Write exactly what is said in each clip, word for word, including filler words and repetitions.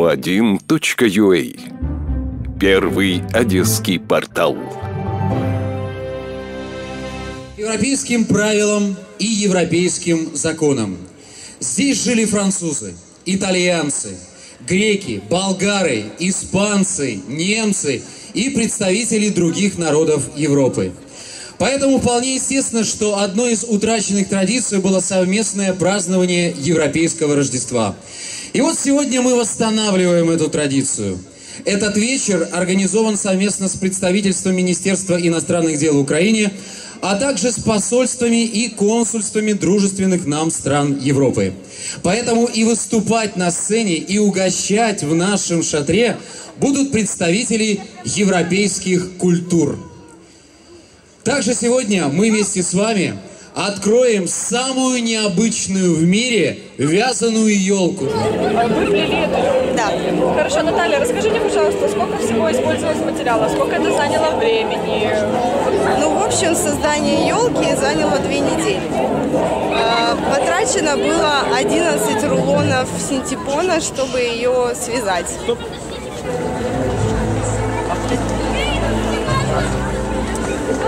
канал один точка ю а. Первый одесский портал. Европейским правилам и европейским законам. Здесь жили французы, итальянцы, греки, болгары, испанцы, немцы и представители других народов Европы. Поэтому вполне естественно, что одной из утраченных традиций было совместное празднование Европейского Рождества. И вот сегодня мы восстанавливаем эту традицию. Этот вечер организован совместно с представительством Министерства иностранных дел Украины, а также с посольствами и консульствами дружественных нам стран Европы. Поэтому и выступать на сцене, и угощать в нашем шатре будут представители европейских культур. Также сегодня мы вместе с вами откроем самую необычную в мире вязаную елку. Вы плели эту елку? Да. Хорошо, Наталья, расскажи мне, пожалуйста, сколько всего использовалось материала, сколько это заняло времени? Ну, в общем, создание елки заняло две недели. Потрачено было одиннадцать рулонов синтепона, чтобы ее связать. Стоп.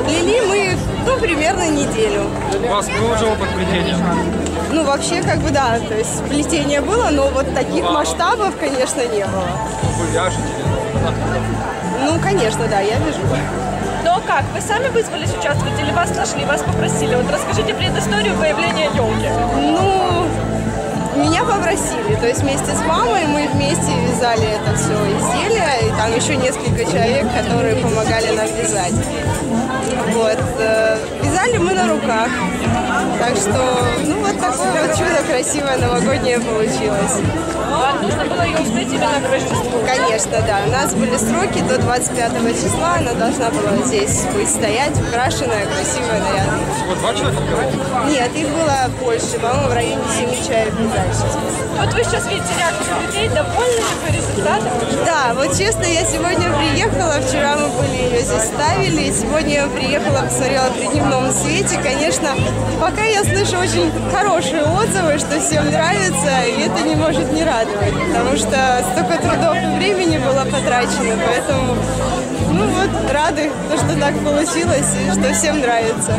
Плели мы, ну, примерно неделю. Вас приложило под плетение? Ну, вообще, как бы, да, то есть плетение было, но вот таких а. масштабов, конечно, не было. Вы вяжете? Ну, конечно, да, я вяжу. Но как? Вы сами вызвались участвовать или вас нашли, вас попросили? Вот расскажите предысторию появления елки. Ну, меня попросили, то есть вместе с мамой мы вместе вязали это все изделие, и там еще несколько человек, которые помогали нам вязать. Вот. Вязали мы на руках, так что, ну, вот такое вот чудо красивое новогоднее получилось. Вам нужно было ее успеть именно к Рождеству? Конечно, да. У нас были сроки до двадцать пятого числа, она должна была здесь быть стоять, украшенная, красивая, нарядная. Вот два человека? Нет, их было больше, по-моему, в районе семи человек дальше. Вот вы сейчас видите реакцию людей, довольны по результатам? Да, вот честно, я сегодня приехала, вчера мы были ее здесь ставили, и сегодня я приехала, посмотрела при дневном свете. Конечно, пока я слышу очень хорошие отзывы, что всем нравится, и это не может не радовать, потому что столько трудов и времени было потрачено, поэтому, ну вот, рады, что так получилось и что всем нравится.